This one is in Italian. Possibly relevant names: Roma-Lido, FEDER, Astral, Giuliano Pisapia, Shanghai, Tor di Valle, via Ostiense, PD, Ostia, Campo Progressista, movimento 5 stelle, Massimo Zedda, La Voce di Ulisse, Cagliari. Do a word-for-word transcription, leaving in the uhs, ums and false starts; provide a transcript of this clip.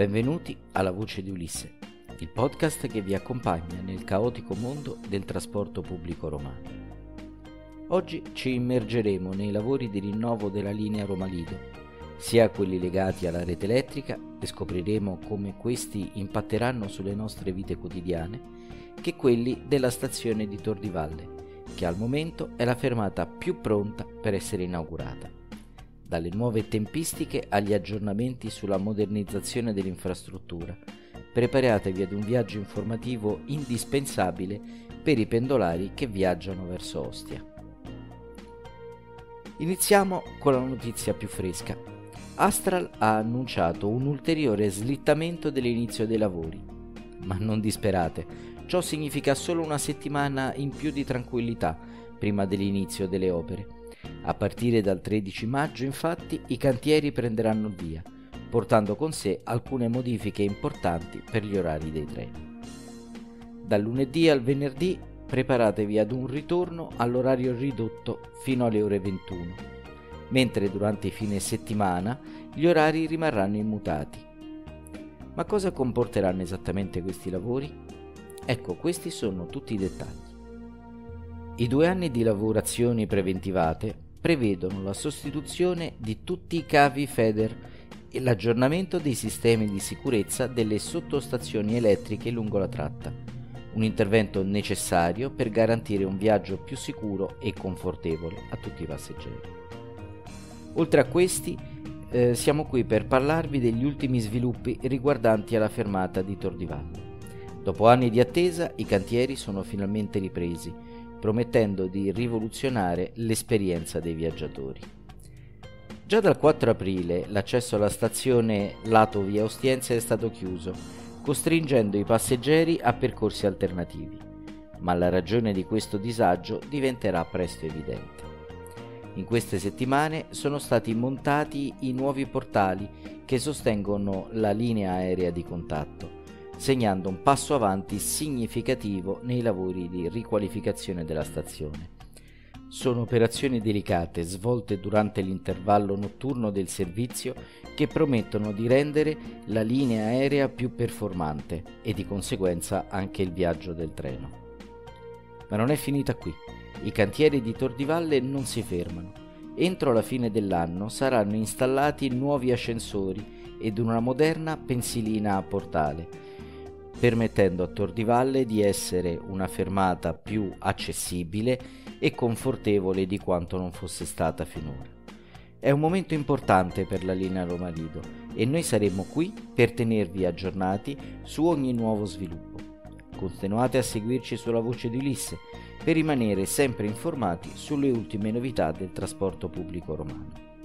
Benvenuti a La Voce di Ulisse, il podcast che vi accompagna nel caotico mondo del trasporto pubblico romano. Oggi ci immergeremo nei lavori di rinnovo della linea Roma-Lido, sia quelli legati alla rete elettrica, e scopriremo come questi impatteranno sulle nostre vite quotidiane, che quelli della stazione di Tor di Valle, che al momento è la fermata più pronta per essere inaugurata. Dalle nuove tempistiche agli aggiornamenti sulla modernizzazione dell'infrastruttura, preparatevi ad un viaggio informativo indispensabile per i pendolari che viaggiano verso Ostia. Iniziamo con la notizia più fresca. Astral ha annunciato un ulteriore slittamento dell'inizio dei lavori, ma non disperate. Ciò significa solo una settimana in più di tranquillità prima dell'inizio delle opere. A partire dal tredici maggio, infatti, i cantieri prenderanno il via, portando con sé alcune modifiche importanti per gli orari dei treni. Dal lunedì al venerdì preparatevi ad un ritorno all'orario ridotto fino alle ore ventuno, mentre durante i fine settimana gli orari rimarranno immutati. Ma cosa comporteranno esattamente questi lavori? Ecco, questi sono tutti i dettagli. I due anni di lavorazioni preventivate prevedono la sostituzione di tutti i cavi FEDER e l'aggiornamento dei sistemi di sicurezza delle sottostazioni elettriche lungo la tratta, un intervento necessario per garantire un viaggio più sicuro e confortevole a tutti i passeggeri. Oltre a questi, eh, siamo qui per parlarvi degli ultimi sviluppi riguardanti alla fermata di Tor di Valle. Dopo anni di attesa, i cantieri sono finalmente ripresi, promettendo di rivoluzionare l'esperienza dei viaggiatori. Già dal quattro aprile l'accesso alla stazione lato via Ostiense è stato chiuso, costringendo i passeggeri a percorsi alternativi, ma la ragione di questo disagio diventerà presto evidente. In queste settimane sono stati montati i nuovi portali che sostengono la linea aerea di contatto, segnando un passo avanti significativo nei lavori di riqualificazione della stazione. Sono operazioni delicate svolte durante l'intervallo notturno del servizio che promettono di rendere la linea aerea più performante e di conseguenza anche il viaggio del treno. Ma non è finita qui. I cantieri di Tor di Valle non si fermano. Entro la fine dell'anno saranno installati nuovi ascensori ed una moderna pensilina a portale, permettendo a Tor di Valle di essere una fermata più accessibile e confortevole di quanto non fosse stata finora. È un momento importante per la linea Roma-Lido e noi saremo qui per tenervi aggiornati su ogni nuovo sviluppo. Continuate a seguirci sulla Voce di Ulisse per rimanere sempre informati sulle ultime novità del trasporto pubblico romano.